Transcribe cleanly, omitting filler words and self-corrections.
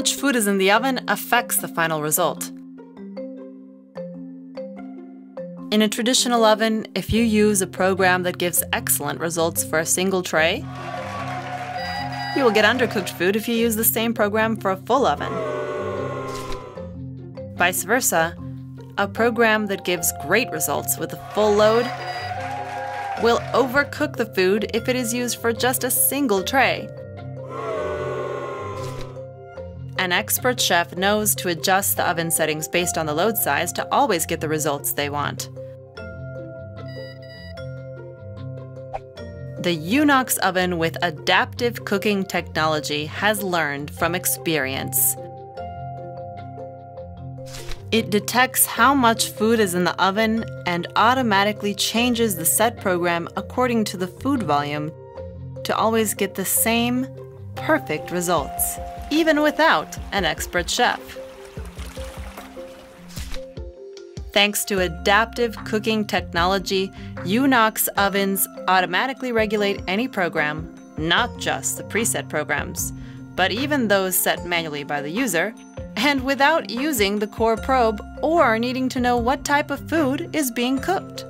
much food is in the oven affects the final result. In a traditional oven, if you use a program that gives excellent results for a single tray, you will get undercooked food if you use the same program for a full oven. Vice versa, a program that gives great results with a full load will overcook the food if it is used for just a single tray. An expert chef knows to adjust the oven settings based on the load size to always get the results they want. The UNOX oven with adaptive cooking technology has learned from experience. It detects how much food is in the oven and automatically changes the set program according to the food volume to always get the same perfect results, even without an expert chef. Thanks to adaptive cooking technology, UNOX ovens automatically regulate any program, not just the preset programs, but even those set manually by the user, and without using the core probe or needing to know what type of food is being cooked.